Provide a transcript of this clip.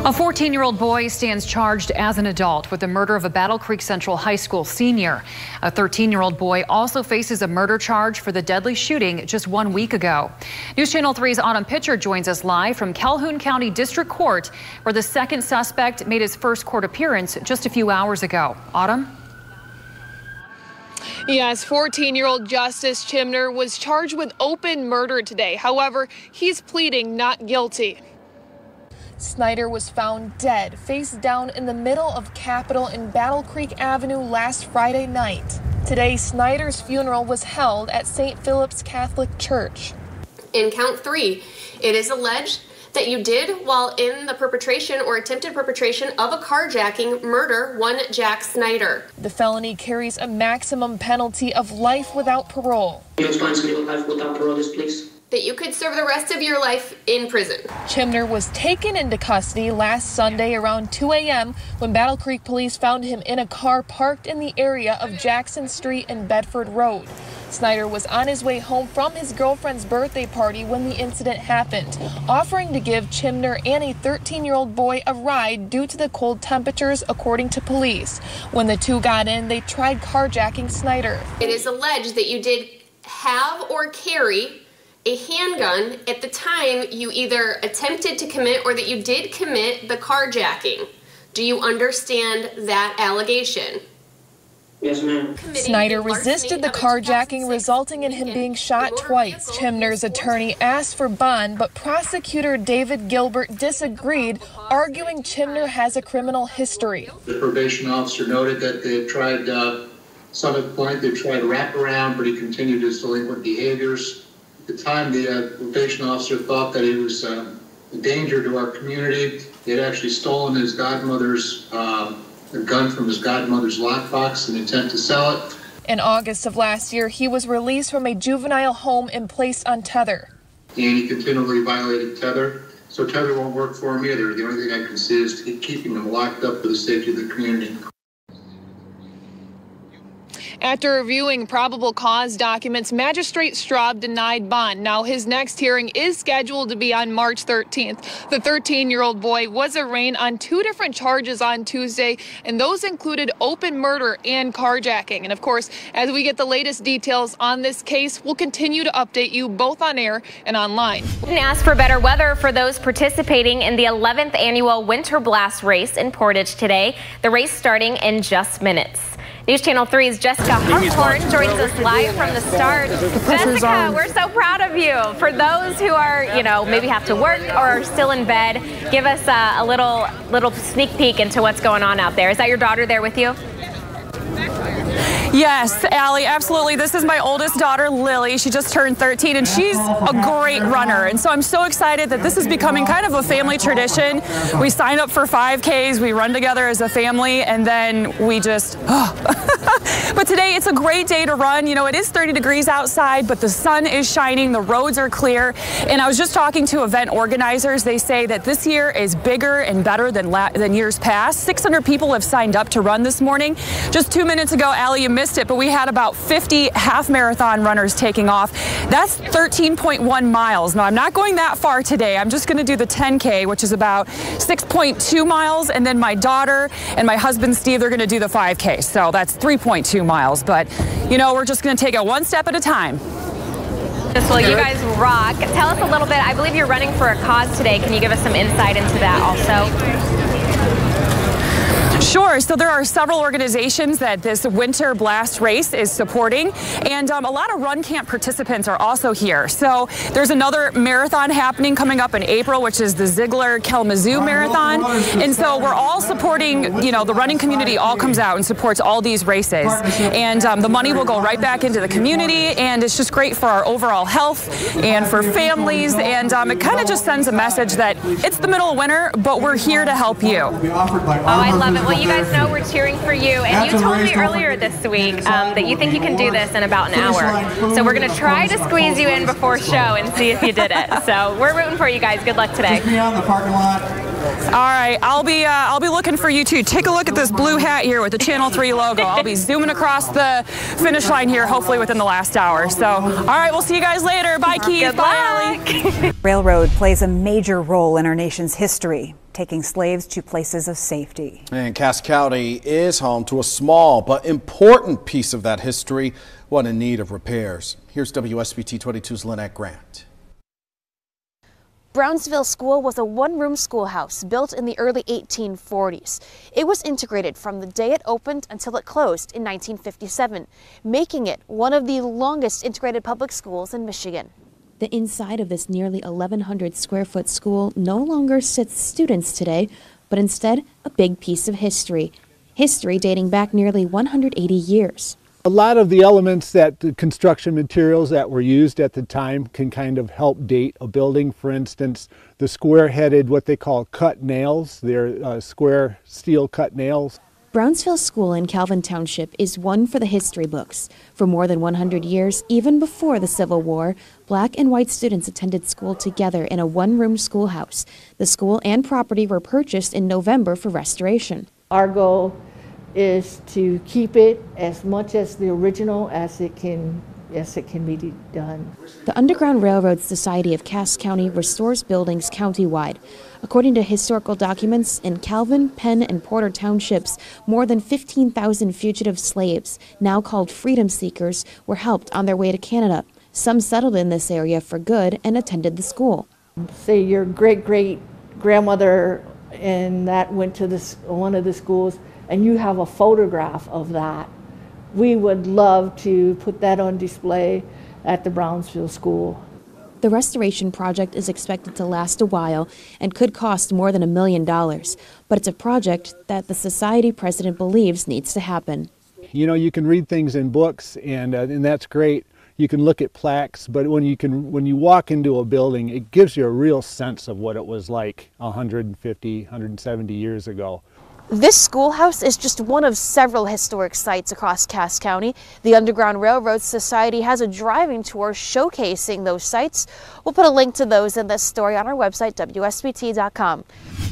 A 14-year-old boy stands charged as an adult with the murder of a Battle Creek Central High School senior. A 13-year-old boy also faces a murder charge for the deadly shooting just 1 week ago. News Channel 3's Autumn Pitcher joins us live from Calhoun County District Court, where the second suspect made his first court appearance just a few hours ago. Autumn? Yes, 14-year-old Justice Chimner was charged with open murder today. However, he's pleading not guilty. Snyder was found dead, face down in the middle of Capitol and Battle Creek Avenue last Friday night. Today, Snyder's funeral was held at St. Philip's Catholic Church. In count three, it is alleged that you did, while in the perpetration or attempted perpetration of a carjacking, murder one Jack Snyder. The felony carries a maximum penalty of life without parole. You're trying to live life without parole, please. That you could serve the rest of your life in prison. Chimner was taken into custody last Sunday around 2 a.m. when Battle Creek police found him in a car parked in the area of Jackson Street and Bedford Road. Snyder was on his way home from his girlfriend's birthday party when the incident happened, offering to give Chimner and a 13-year-old boy a ride due to the cold temperatures, according to police. When the two got in, they tried carjacking Snyder. It is alleged that you did have or carry a handgun at the time you either attempted to commit or that you did commit the carjacking. Do you understand that allegation? Yes, ma'am. Snyder resisted the carjacking, resulting in him being shot twice. Chimner's attorney asked for bond, but prosecutor David Gilbert disagreed, arguing Chimner has a criminal history. The probation officer noted that they had tried, some at the point, they tried wraparound, but he continued his delinquent behaviors. At the time, the probation officer thought that he was a danger to our community. He had actually stolen his godmother's gun from his godmother's lockbox in an attempt to sell it. In August of last year, he was released from a juvenile home and placed on tether. And he continually violated tether, so tether won't work for him either. The only thing I can see is keeping him locked up for the safety of the community. After reviewing probable cause documents, Magistrate Straub denied bond. Now, his next hearing is scheduled to be on March 13th. The 13-year-old boy was arraigned on two different charges on Tuesday, and those included open murder and carjacking. And, of course, as we get the latest details on this case, we'll continue to update you both on air and online. And ask for better weather for those participating in the 11th annual Winter Blast Race in Portage today. The race starting in just minutes. News Channel 3's Jessica Harthorn joins us live from the start. Jessica, we're so proud of you. For those who are, you know, maybe have to work or are still in bed, give us a little sneak peek into what's going on out there. Is that your daughter there with you? Yes, Allie, absolutely. This is my oldest daughter, Lily. She just turned 13, and she's a great runner. And so I'm so excited that this is becoming kind of a family tradition. We sign up for 5Ks, we run together as a family, and then we just, But today, it's a great day to run. You know, it is 30 degrees outside, but the sun is shining, the roads are clear. And I was just talking to event organizers. They say that this year is bigger and better than years past. 600 people have signed up to run this morning. Just 2 minutes ago, Allie, you missed it, but we had about 50 half marathon runners taking off. That's 13.1 miles. Now, I'm not going that far today. I'm just going to do the 10K, which is about 6.2 miles. And then my daughter and my husband, Steve, they're going to do the 5K. So that's 3.2 miles. But, you know, we're just going to take it one step at a time. Well, you guys rock. Tell us a little bit. I believe you're running for a cause today. Can you give us some insight into that also? Sure. So there are several organizations that this Winter Blast Race is supporting, and a lot of run camp participants are also here. So there's another marathon happening coming up in April, which is the Ziegler Kalamazoo Marathon. And so we're all supporting, you know, the running community all comes out and supports all these races. And the money will go right back into the community, and it's just great for our overall health and for families. And it kind of just sends a message that it's the middle of winter, but we're here to help you. Oh, I love it. Well, you guys know we're cheering for you, and you told me earlier this week that you think you can do this in about an hour. So we're going to try to squeeze you in before show and see if you did it. So we're rooting for you guys. Good luck today. All right, I'll be looking for you too. Take a look at this blue hat here with the Channel 3 logo. I'll be zooming across the finish line here, hopefully within the last hour. So, all right, we'll see you guys later. Bye, Keith. Bye, Allie. Railroad plays a major role in our nation's history. taking slaves to places of safety. And Cass County is home to a small but important piece of that history, one in need of repairs. Here's WSBT 22's Lynette Grant. Brownsville School was a one-room schoolhouse built in the early 1840s. It was integrated from the day it opened until it closed in 1957, making it one of the longest integrated public schools in Michigan. The inside of this nearly 1,100 square foot school no longer sits students today, but instead a big piece of history. History dating back nearly 180 years. A lot of the elements that the construction materials that were used at the time can kind of help date a building. For instance, the square-headed, what they call cut nails. They're square steel cut nails. Brownsville School in Calvin Township is one for the history books. For more than 100 years, even before the Civil War, black and white students attended school together in a one-room schoolhouse. The school and property were purchased in November for restoration. Our goal is to keep it as much as the original as it can be done. The Underground Railroad Society of Cass County restores buildings countywide. According to historical documents, in Calvin, Penn, and Porter Townships, more than 15,000 fugitive slaves, now called freedom seekers, were helped on their way to Canada. Some settled in this area for good and attended the school. Say your great-great-grandmother and that went to one of the schools, and you have a photograph of that, we would love to put that on display at the Brownsville School. The restoration project is expected to last a while and could cost more than $1 million, but it's a project that the society president believes needs to happen. You know, you can read things in books, and that's great. You can look at plaques, but when you walk into a building, it gives you a real sense of what it was like 150, 170 years ago. This schoolhouse is just one of several historic sites across Cass County. The Underground Railroad Society has a driving tour showcasing those sites. We'll put a link to those in this story on our website, WSBT.com.